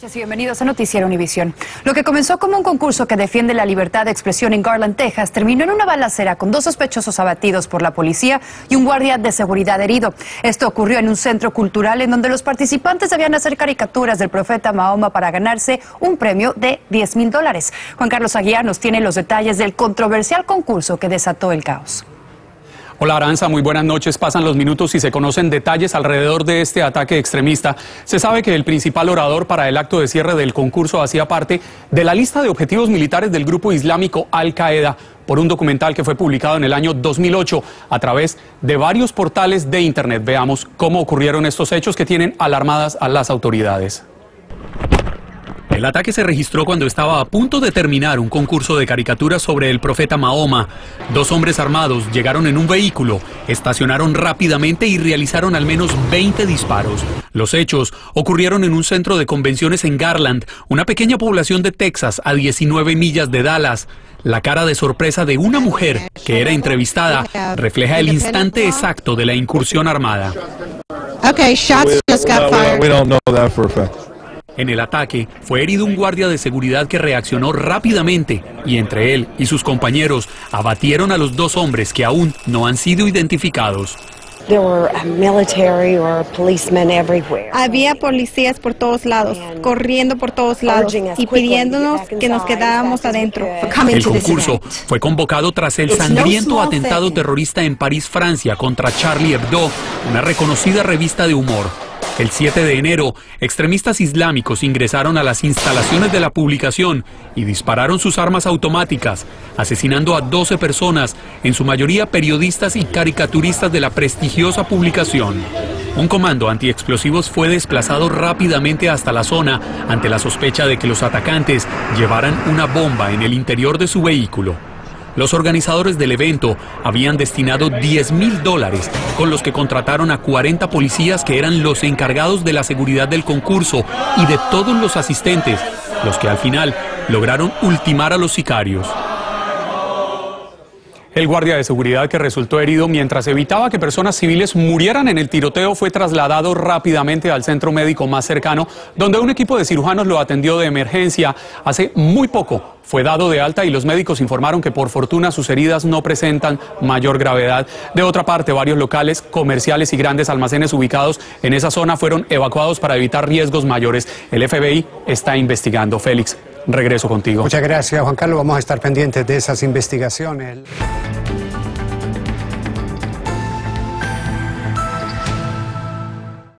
Buenas noches y bienvenidos a Noticiero Univisión. Lo que comenzó como un concurso que defiende la libertad de expresión en Garland, Texas, terminó en una balacera con dos sospechosos abatidos por la policía y un guardia de seguridad herido. Esto ocurrió en un centro cultural en donde los participantes debían hacer caricaturas del profeta Mahoma para ganarse un premio de $10,000. Juan Carlos Aguiar nos tiene los detalles del controversial concurso que desató el caos. Hola Aranza, muy buenas noches. Pasan los minutos y se conocen detalles alrededor de este ataque extremista. Se sabe que el principal orador para el acto de cierre del concurso hacía parte de la lista de objetivos militares del grupo islámico Al-Qaeda, por un documental que fue publicado en el año 2008 a través de varios portales de internet. Veamos cómo ocurrieron estos hechos que tienen alarmadas a las autoridades. El ataque se registró cuando estaba a punto de terminar un concurso de caricaturas sobre el profeta Mahoma. Dos hombres armados llegaron en un vehículo, estacionaron rápidamente y realizaron al menos 20 disparos. Los hechos ocurrieron en un centro de convenciones en Garland, una pequeña población de Texas a 19 millas de Dallas. La cara de sorpresa de una mujer que era entrevistada refleja el instante exacto de la incursión armada. Okay, shots just got fired. We don't know that for a fact. En el ataque fue herido un guardia de seguridad que reaccionó rápidamente y entre él y sus compañeros abatieron a los dos hombres que aún no han sido identificados. Había policías por todos lados, corriendo por todos lados y pidiéndonos que nos quedáramos adentro. El concurso fue convocado tras el sangriento atentado terrorista en París, Francia, contra Charlie Hebdo, una reconocida revista de humor. El 7 de enero, extremistas islámicos ingresaron a las instalaciones de la publicación y dispararon sus armas automáticas, asesinando a 12 personas, en su mayoría periodistas y caricaturistas de la prestigiosa publicación. Un comando antiexplosivos fue desplazado rápidamente hasta la zona ante la sospecha de que los atacantes llevaran una bomba en el interior de su vehículo. Los organizadores del evento habían destinado $10,000, con los que contrataron a 40 policías que eran los encargados de la seguridad del concurso y de todos los asistentes, los que al final lograron ultimar a los sicarios. El guardia de seguridad que resultó herido mientras evitaba que personas civiles murieran en el tiroteo fue trasladado rápidamente al centro médico más cercano, donde un equipo de cirujanos lo atendió de emergencia. Hace muy poco fue dado de alta y los médicos informaron que por fortuna sus heridas no presentan mayor gravedad. De otra parte, varios locales comerciales y grandes almacenes ubicados en esa zona fueron evacuados para evitar riesgos mayores. El FBI está investigando. Félix, regreso contigo. Muchas gracias, Juan Carlos. Vamos a estar pendientes de esas investigaciones.